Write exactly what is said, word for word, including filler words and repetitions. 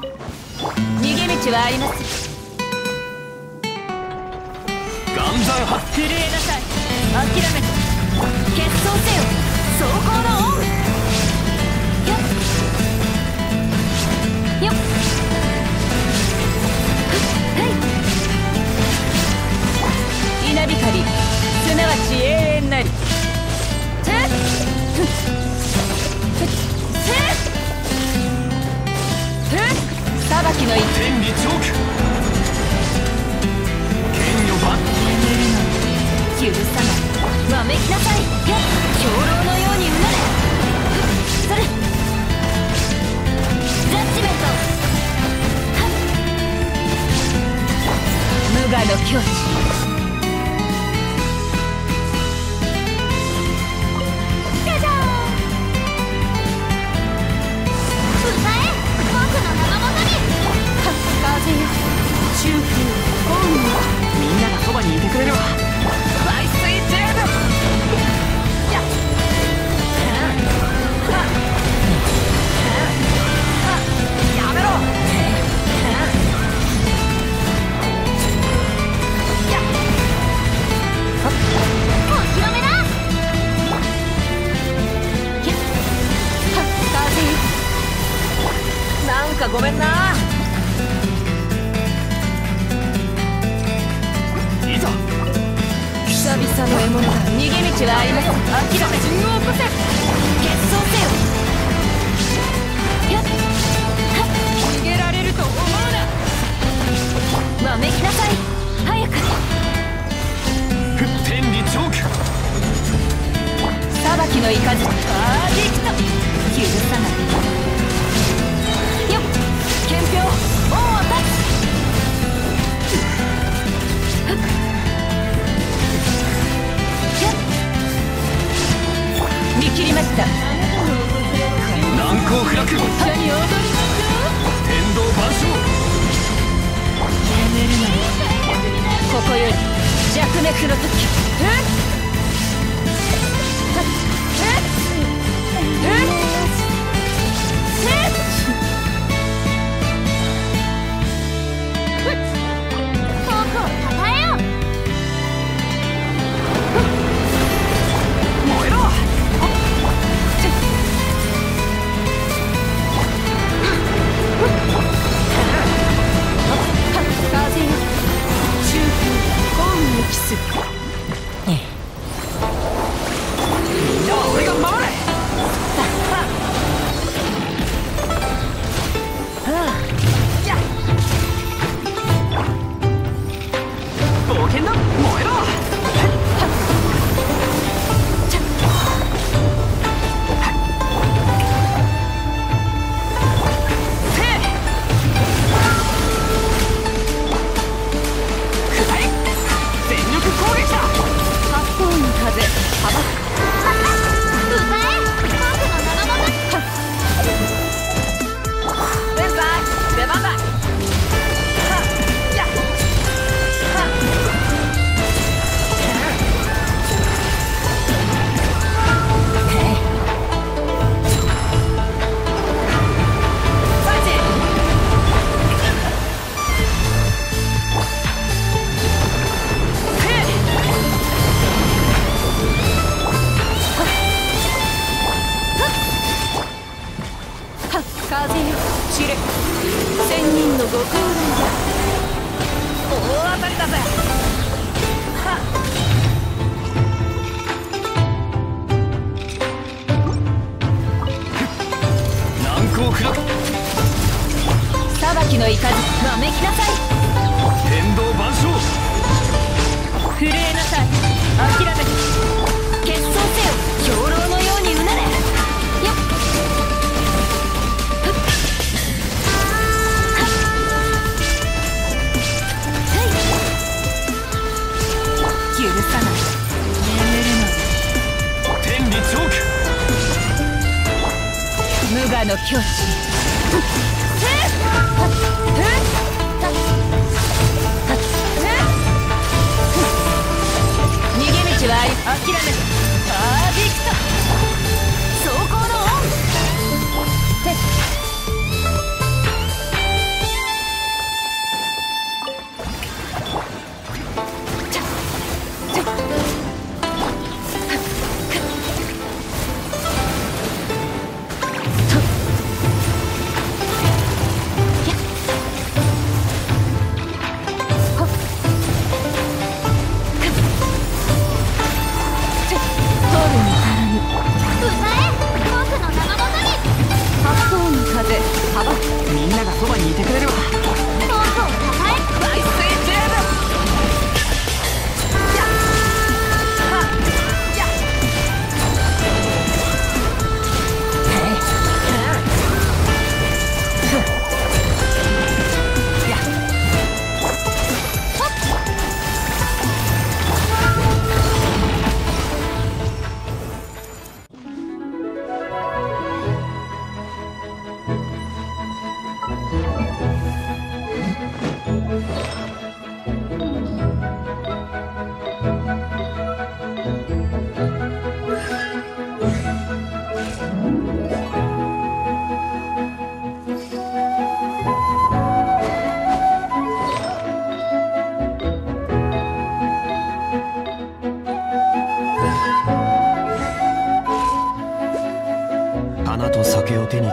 逃げ道はあります。頑張は震えなさい。諦めて決闘せよ。装甲のオン。よっよっ。稲光、すなわち永遠なり。さばきの一天理チョーク。剣よば許さない。わめきなさい。兵糧のようにうなれ。それジャッジメント。無我の境地。中風、幸運をみんながそばにいてくれるわ。排水ジェード。やめろ。お披露目だ。なんかごめんな。久々の獲物だ。逃げ道はありません。諦め順を起こせ。決闘せよ。やっ逃げられると思うな。わめきなさい。早く天理チョーク。裁きのいかず。パーディクト。許さない。よっ憲兵王は立つ。見切りました。難攻不落。天道万象。ここより弱滅の時。遠くをたたえよう。みんなは俺が守れ。冒険だ。燃えろ。酒を手に